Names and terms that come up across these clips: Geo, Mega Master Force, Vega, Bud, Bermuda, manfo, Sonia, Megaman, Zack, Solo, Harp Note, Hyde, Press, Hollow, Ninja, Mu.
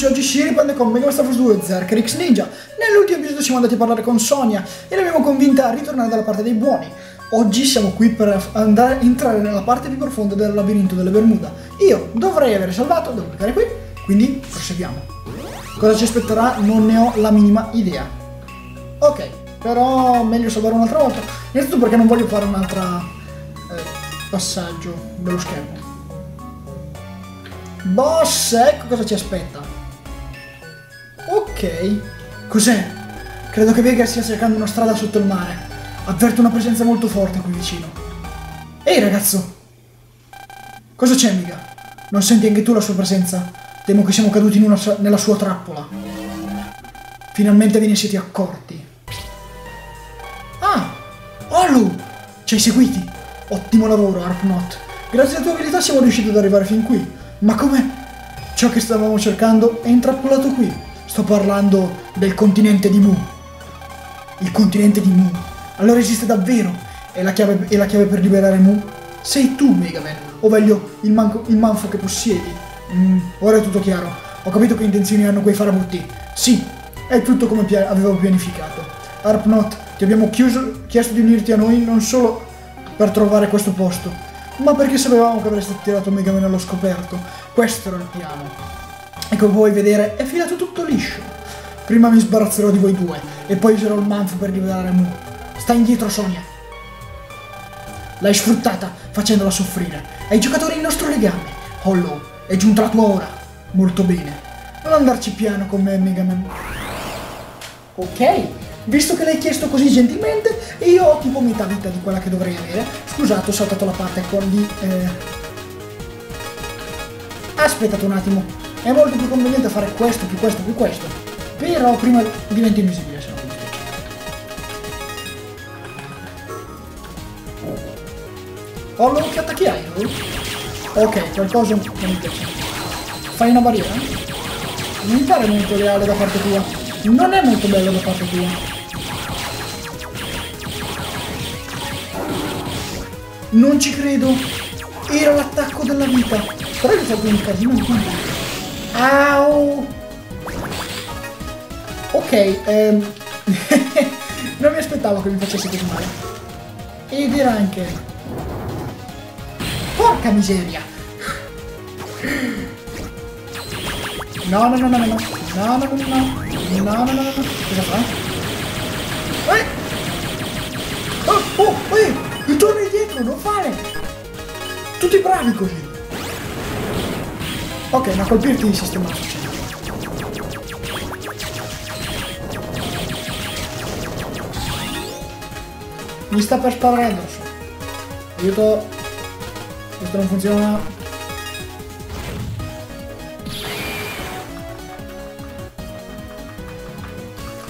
amici, oggi si riprende con Mega Master Force 2 Zack X Ninja. Nell'ultimo episodio siamo andati a parlare con Sonia e l'abbiamo convinta a ritornare dalla parte dei buoni. Oggi siamo qui per entrare nella parte più profonda del labirinto delle Bermuda. Io dovrei aver salvato, devo cliccare qui, quindi proseguiamo. Cosa ci aspetterà? Non ne ho la minima idea. Ok, però meglio salvare un'altra volta. Innanzitutto perché non voglio fare un'altra passaggio dello schermo. Boss, ecco cosa ci aspetta. Ok, cos'è? Credo che Vega stia cercando una strada sotto il mare. Avverto una presenza molto forte qui vicino. Ehi ragazzo! Cosa c'è, Mega? Non senti anche tu la sua presenza? Temo che siamo caduti nella sua trappola. Finalmente ve ne siete accorti. Ah! Hollow! Ci hai seguiti! Ottimo lavoro, Harp Note. Grazie alla tua abilità siamo riusciti ad arrivare fin qui. Ma come? Ciò che stavamo cercando è intrappolato qui. Sto parlando del continente di Mu. Il continente di Mu. Allora esiste davvero? E la chiave per liberare Mu? Sei tu, Megaman. O meglio, il manfo che possiedi. Ora è tutto chiaro. Ho capito che intenzioni hanno quei farabutti. Sì, è tutto come avevo pianificato. Harp Note, ti abbiamo chiesto di unirti a noi non solo per trovare questo posto, ma perché sapevamo che avreste tirato Megaman allo scoperto. Questo era il piano. E come puoi vedere è filato tutto liscio. Prima mi sbarazzerò di voi due e poi userò il manfo per liberare Mu. Sta indietro, Sonia. L'hai sfruttata facendola soffrire. Ai giocatori il nostro legame. Hollow, è giunta la tua ora. Molto bene. Non andarci piano con me, Megaman. Ok. Visto che l'hai chiesto così gentilmente, io ho tipo metà vita di quella che dovrei avere. Scusate, ho saltato la parte con di... Aspettate un attimo. È molto più conveniente fare questo, più questo, più questo. Però prima diventi invisibile, se no. Oh, non che attacchi hai? Ok, qualcosa non mi piace. Fai una barriera? Non pare molto reale da parte tua. Non è molto bello da parte tua. Non ci credo. Era l'attacco della vita. Però è stato un casino di quanto. Au. Ok, non mi aspettavo che mi facesse così male. Ed era anche... Porca miseria. No, no, no, no, no. No, no, no, no. No, no, no, no, cosa fa? Oh, oh, ritorni indietro, non fare! Tutti bravi così! Ok, ma colpirti di sistema. Mi sta per sparare addosso. Aiuto! Questo non funziona.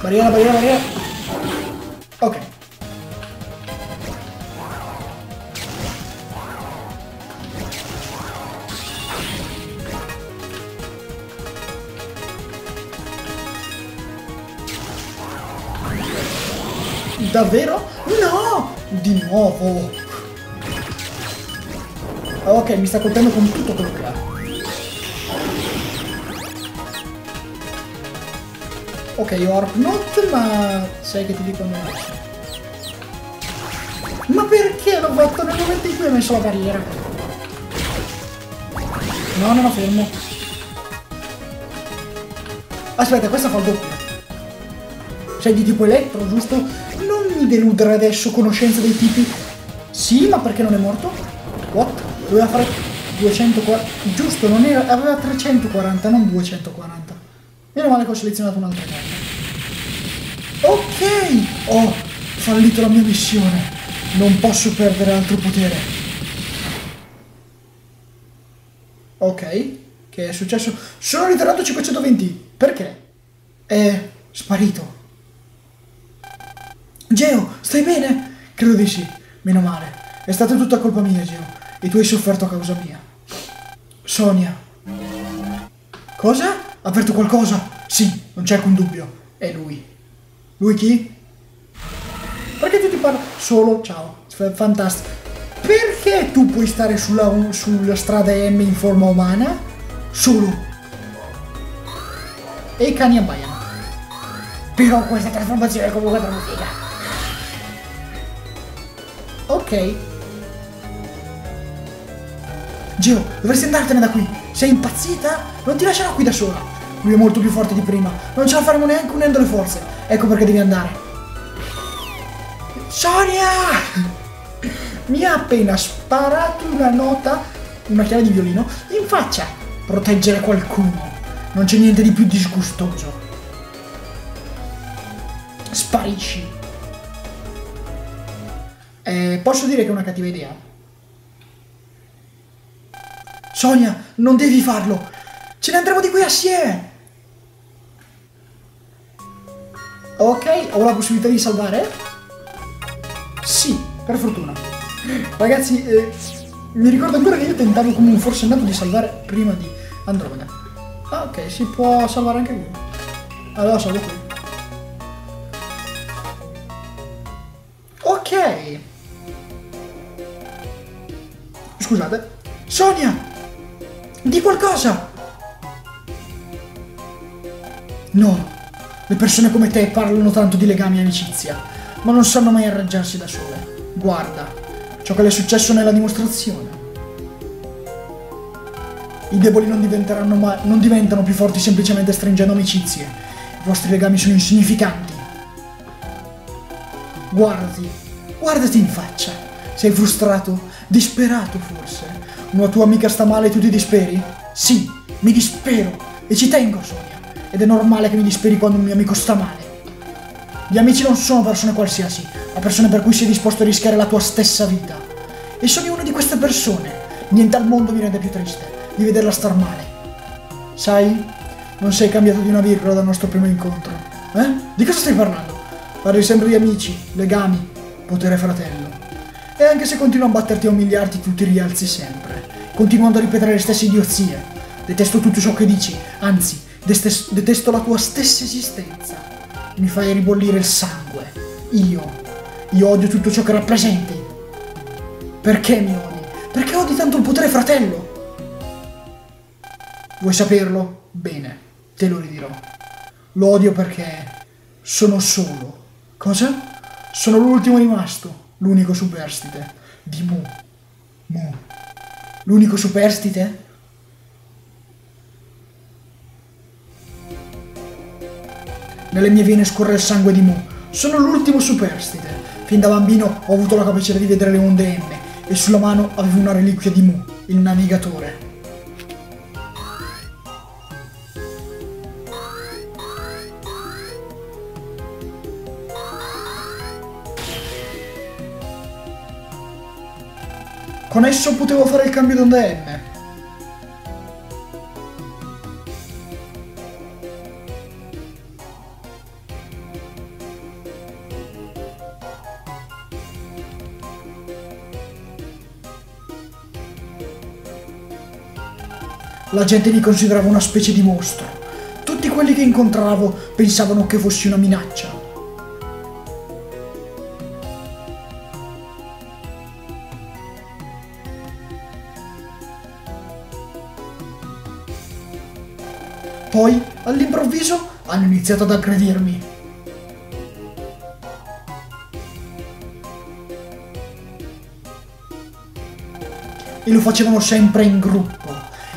Barriera, barriera, barriera. Ok. Davvero? No! Di nuovo! Ok, mi sta colpendo con tutto quello che ha. Ok, io ho Harp Note, ma sai che ti dico non è. Ma perché l'ho fatto nel momento in cui ho messo la barriera? No, non la fermo. Aspetta, questa fa il doppio. Sei di tipo elettro, giusto? Non mi deludere adesso, conoscenza dei tipi. Sì, ma perché non è morto? What? Doveva fare 240... Giusto, non era... aveva 340, non 240. Meno male che ho selezionato un'altra carta. Ok! Ho fallito la mia missione. Non posso perdere altro potere. Ok. Che è successo? Sono ritornato a 520. Perché? È sparito. Geo, stai bene? Credo di sì. Meno male. È stata tutta colpa mia, Geo. E tu hai sofferto a causa mia. Sonia. Cosa? Avverto qualcosa? Sì, non c'è alcun dubbio. È lui. Lui chi? Perché tu ti parli? Solo, ciao. Fantastico. Perché tu puoi stare sulla strada M in forma umana? Solo. e i cani abbaiano. Però questa trasformazione è comunque troppo figa. Ok. Geo, dovresti andartene da qui. Sei impazzita? Non ti lascerò qui da sola. Lui è molto più forte di prima. Non ce la faremo neanche unendo le forze. Ecco perché devi andare. Sonia! Mi ha appena sparato una nota, una chiave di violino, in faccia. Proteggere qualcuno. Non c'è niente di più disgustoso. Sparisci. Posso dire che è una cattiva idea? Sonia, non devi farlo. Ce ne andremo di qui assieme. Ok, ho la possibilità di salvare? Sì, per fortuna. Ragazzi, mi ricordo ancora che io tentavo come un forsennato di salvare prima di Andromeda. Ah, ok, si può salvare anche qui. Allora salvo qui. Ok. Scusate. Sonia! Di qualcosa! No, le persone come te parlano tanto di legami e amicizia, ma non sanno mai arrangiarsi da sole. Guarda. Ciò che le è successo nella dimostrazione. I deboli non diventano più forti semplicemente stringendo amicizie. I vostri legami sono insignificanti. Guardati in faccia. Sei frustrato, disperato forse. Una tua amica sta male e tu ti disperi? Sì, mi dispero e ci tengo, Sonia. Ed è normale che mi disperi quando un mio amico sta male. Gli amici non sono persone qualsiasi, ma persone per cui sei disposto a rischiare la tua stessa vita. E sono una di queste persone. Niente al mondo mi rende più triste di vederla star male. Sai, non sei cambiato di una virgola dal nostro primo incontro. Eh? Di cosa stai parlando? Parli sempre di amici, legami, potere fratello. E anche se continua a batterti e umiliarti, tu ti rialzi sempre, continuando a ripetere le stesse idiozie. Detesto tutto ciò che dici, anzi, detesto la tua stessa esistenza. Mi fai ribollire il sangue. Io odio tutto ciò che rappresenti. Perché mi odi? Perché odi tanto il potere fratello? Vuoi saperlo? Bene, te lo ridirò. Lo odio perché sono solo. Cosa? Sono l'ultimo rimasto, l'unico superstite di Mu. Mu. L'unico superstite? Nelle mie vene scorre il sangue di Mu. Sono l'ultimo superstite. Fin da bambino ho avuto la capacità di vedere le onde M e sulla mano avevo una reliquia di Mu, il navigatore. Con esso potevo fare il cambio d'onda M. La gente mi considerava una specie di mostro. Tutti quelli che incontravo pensavano che fossi una minaccia. Poi, all'improvviso, hanno iniziato ad aggredirmi. E lo facevano sempre in gruppo.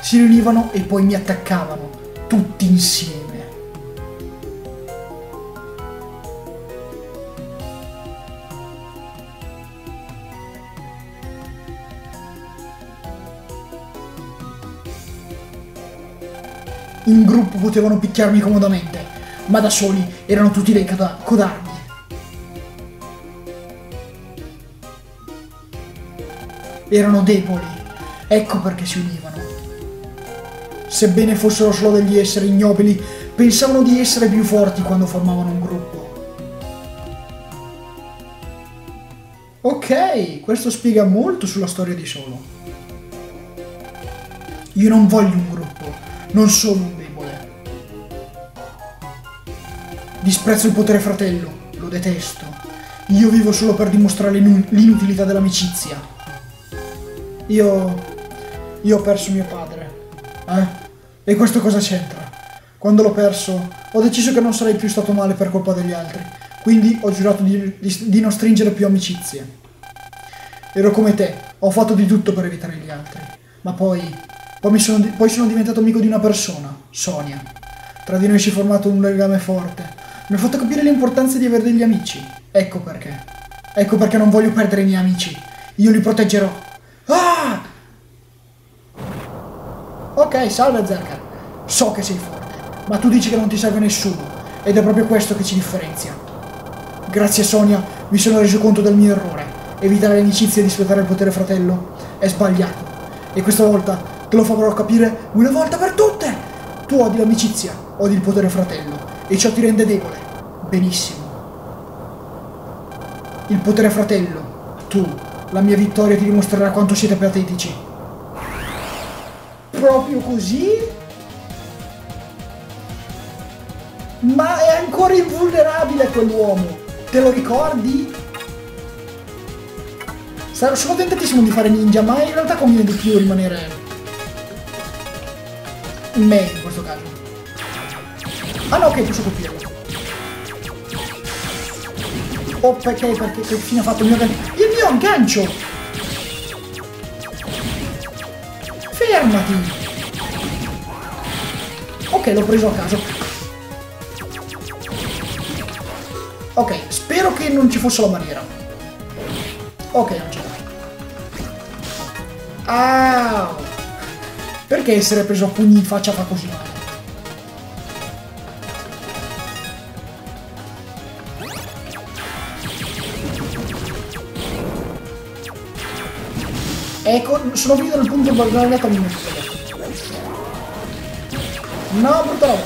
Si riunivano e poi mi attaccavano, tutti insieme. In gruppo potevano picchiarmi comodamente, ma da soli erano tutti dei codardi. Erano deboli, ecco perché si univano. Sebbene fossero solo degli esseri ignobili, pensavano di essere più forti quando formavano un gruppo. Ok, questo spiega molto sulla storia di Solo. Io non voglio un gruppo, non sono un debole. Disprezzo il potere fratello, lo detesto. Io vivo solo per dimostrare l'inutilità dell'amicizia. Io ho perso mio padre. E questo cosa c'entra? Quando l'ho perso, ho deciso che non sarei più stato male per colpa degli altri, quindi ho giurato di non stringere più amicizie. Ero come te, ho fatto di tutto per evitare gli altri, ma poi sono diventato amico di una persona, Sonia. Tra di noi si è formato un legame forte, mi ha fatto capire l'importanza di avere degli amici. Ecco perché non voglio perdere i miei amici, io li proteggerò. Ah! Ok, salve Zack, so che sei forte, ma tu dici che non ti serve nessuno, ed è proprio questo che ci differenzia. Grazie Sonia, mi sono reso conto del mio errore, evitare l'amicizia e rispettare il potere fratello è sbagliato, e questa volta te lo farò capire una volta per tutte! Tu odi l'amicizia, odi il potere fratello, e ciò ti rende debole. Benissimo. Il potere fratello, tu, la mia vittoria ti dimostrerà quanto siete patetici. Proprio così? Ma è ancora invulnerabile quell'uomo, te lo ricordi? Sono tentatissimo di fare ninja, ma in realtà conviene di più rimanere me in questo caso. Ah no, ok, posso colpirlo. Oh, perché che fine ha fatto il mio gancio? Il mio gancio! Fermati! Ok, l'ho preso a caso. Ok, spero che non ci fosse la barriera. Ok, non c'è. Ah! Perché essere preso a pugni in faccia fa così male? Ecco, sono finito dal punto di guardare il mio. No, brutto.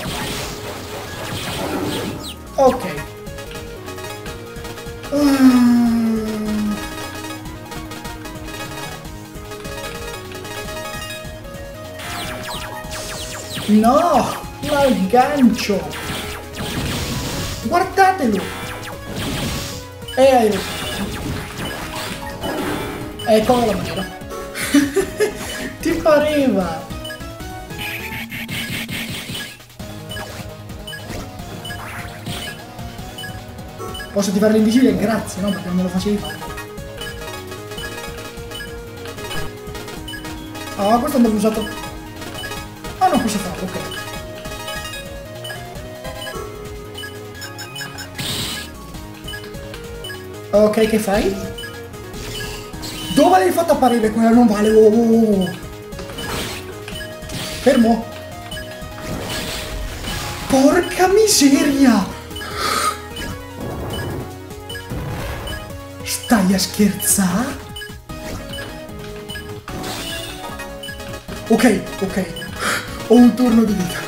Ok. No, ma il gancio. Guardatelo. Ecco la maniera. Ti pareva? Posso attivare l'invisibile? Grazie, no? Perché non me lo facevi fare. Ah, questo non l'ho usato. Ah, non posso farlo, ok. Ok, che fai? Dove l'hai fatta apparire? Quella non vale. Oh. Fermo. Porca miseria. Stai a scherzare? Ok. Ho un turno di vita.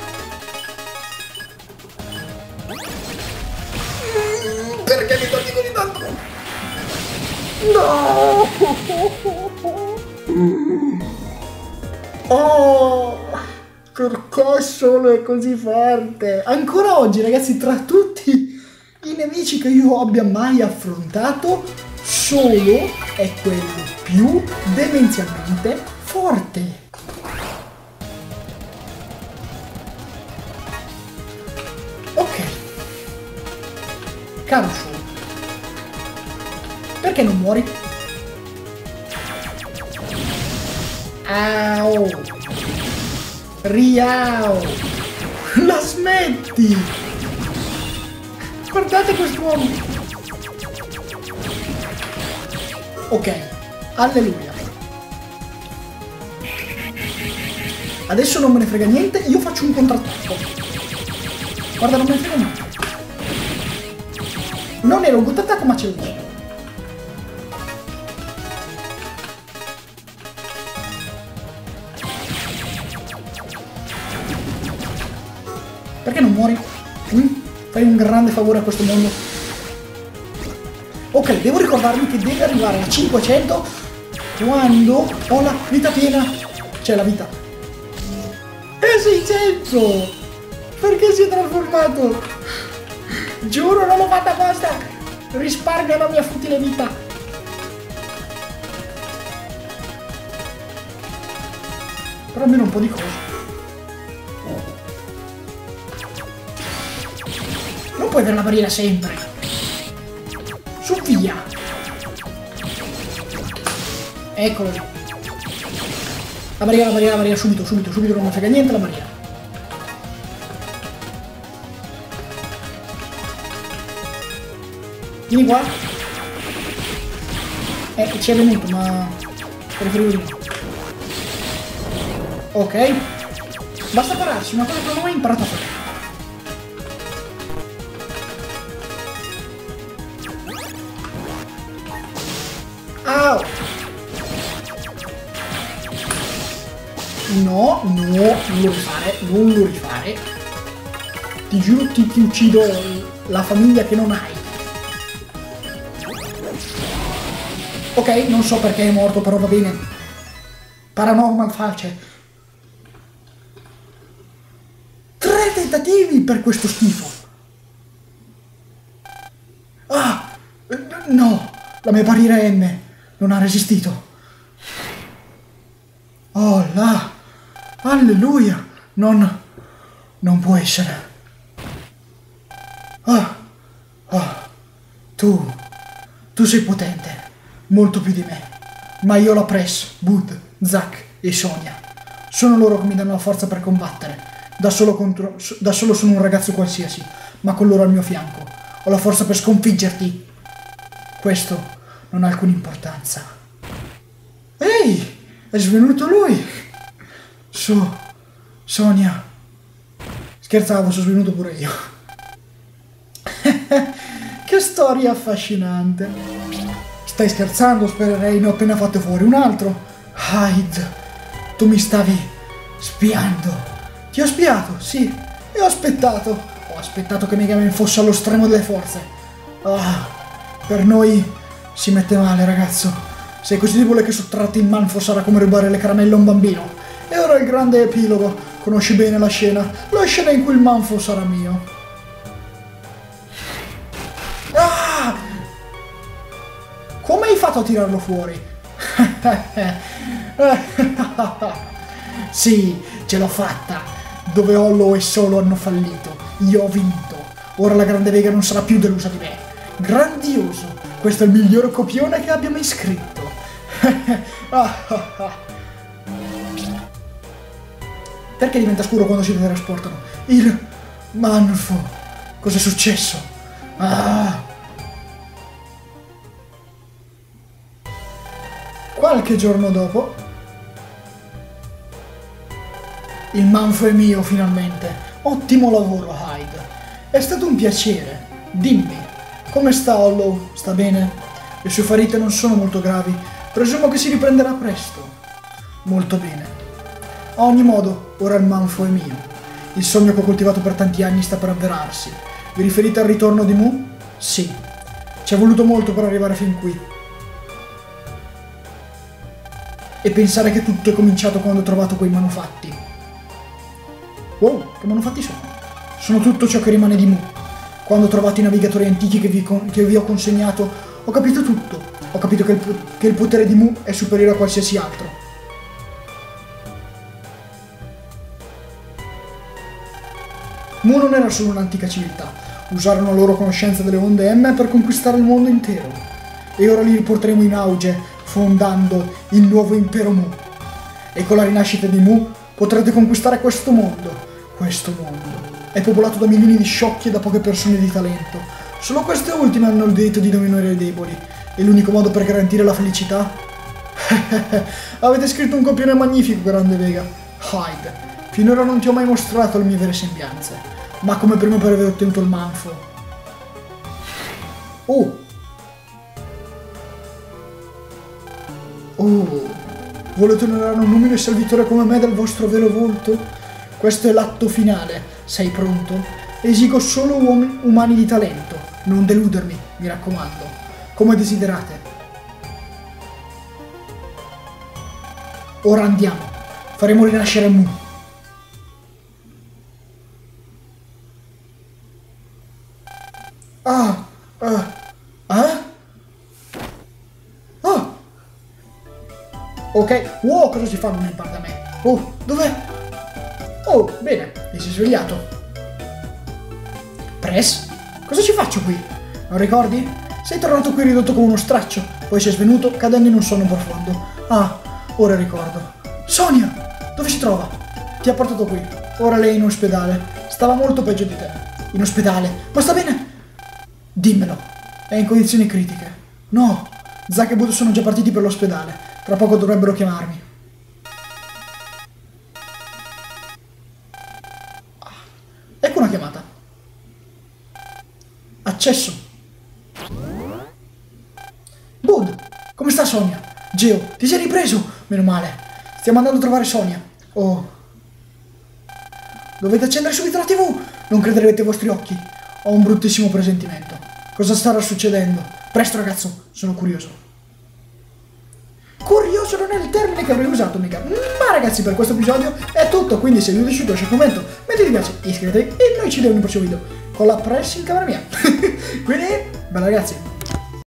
Perché mi togli così tanto? No! Oh! Perché Solo è così forte? Ancora oggi, ragazzi, tra tutti i nemici che io abbia mai affrontato, Solo è quello più demenzialmente forte. Ok. Caro Solo, perché non muori? Au! Riau! La smetti! Guardate quest'uomo! Ok, alleluia! Adesso non me ne frega niente, io faccio un contrattacco. Guarda, non me ne frega niente. Non era un contrattacco, ma c'è uno. Perché non muori? Fai un grande favore a questo mondo. Ok, devo ricordarmi che deve arrivare a 500 quando ho la vita piena. Cioè la vita. E 600! Perché si è trasformato? Giuro, non l'ho fatta apposta! Risparmio la mia futile vita. Però almeno un po' di cose. puoi per la barriera sempre. Su, via. Eccolo. La barriera, subito, non mi frega niente la barriera. Vieni qua. Ci è venuto, ma... Ok. Basta pararsi, una cosa che non ho mai imparato a fare. Au! No, non lo rifare, Ti giuro che ti uccido la famiglia che non hai. Ok, non so perché è morto, però va bene. Paranormal face. 3 tentativi per questo schifo. Ah! No! La mia barriera N non ha resistito. Oh là! Alleluia! Non può essere. Ah! Ah! Tu sei potente. Molto più di me, ma io ho la Press, Bud, Zack e Sonia. Sono loro che mi danno la forza per combattere. Da solo sono un ragazzo qualsiasi, ma con loro al mio fianco ho la forza per sconfiggerti. Questo non ha alcuna importanza. Ehi, è svenuto lui. Sonia. Scherzavo, sono svenuto pure io. Che storia affascinante. Stai scherzando? Spererei, ne ho appena fatto fuori un altro. Hyde, tu mi stavi spiando. Ti ho spiato, sì. E ho aspettato. Che Megaman fosse allo stremo delle forze. Ah, per noi si mette male, ragazzo. Sei così debole che sottratti in manfo sarà come rubare le caramelle a un bambino. E ora il grande epilogo. Conosci bene la scena. La scena in cui il manfo sarà mio. Come hai fatto a tirarlo fuori? Sì, ce l'ho fatta. Dove Hollow e Solo hanno fallito, io ho vinto. Ora la grande Vega non sarà più delusa di me. Grandioso! Questo è il miglior copione che abbia mai scritto. Perché diventa scuro quando si teletrasportano? Il manfo. Cos'è successo? Ah! Qualche giorno dopo, il manfo è mio finalmente. Ottimo lavoro, Hyde. È stato un piacere. Dimmi, come sta Hollow? Sta bene? Le sue ferite non sono molto gravi. Presumo che si riprenderà presto. Molto bene. A ogni modo, ora il manfo è mio. Il sogno che ho coltivato per tanti anni sta per avverarsi. Vi riferite al ritorno di Mu? Sì. Ci è voluto molto per arrivare fin qui. E pensare che tutto è cominciato quando ho trovato quei manufatti. Wow, che manufatti sono? Sono tutto ciò che rimane di Mu. Quando ho trovato i navigatori antichi che vi ho consegnato, ho capito tutto. Ho capito che il potere di Mu è superiore a qualsiasi altro. Mu non era solo un'antica civiltà. Usarono la loro conoscenza delle onde M per conquistare il mondo intero. E ora li riporteremo in auge, fondando il nuovo impero Mu. E con la rinascita di Mu potrete conquistare questo mondo. Questo mondo è popolato da milioni di sciocchi e da poche persone di talento. Solo queste ultime hanno il diritto di dominare i deboli. E l'unico modo per garantire la felicità? Avete scritto un copione magnifico, grande Vega. Hyde, finora non ti ho mai mostrato le mie vere sembianze, ma come prima per aver ottenuto il manfo. Oh, volete onorare un umile servitore come me del vostro vero volto? Questo è l'atto finale. Sei pronto? Esigo solo uomini umani di talento. Non deludermi, mi raccomando. Come desiderate. Ora andiamo. Faremo rinascere Mu. Ok, wow, cosa si fa? Non impara da me. Oh, dov'è? Oh, bene, mi si è svegliato. Press, Cosa ci faccio qui? Non ricordi? Sei tornato qui ridotto come uno straccio, poi sei svenuto cadendo in un sonno profondo. Ah, ora ricordo. Sonia! Dove si trova? Ti ha portato qui. Ora lei è in ospedale. Stava molto peggio di te. In ospedale? Ma sta bene? Dimmelo. È in condizioni critiche. No! Zack e Bud sono già partiti per l'ospedale. Tra poco dovrebbero chiamarmi. Ecco una chiamata. Accesso. Bud, come sta Sonia? Geo, ti sei ripreso? Meno male. Stiamo andando a trovare Sonia. Oh. Dovete accendere subito la TV. Non crederete ai vostri occhi. Ho un bruttissimo presentimento. Cosa starà succedendo? Presto ragazzo, sono curioso. Curioso non è il termine che avrei usato mica. Ma ragazzi, per questo episodio è tutto, quindi se vi è piaciuto lasciate un commento, mettete mi piace, iscrivetevi e noi ci vediamo nel prossimo video con la Press in camera mia. Quindi, bella ragazzi.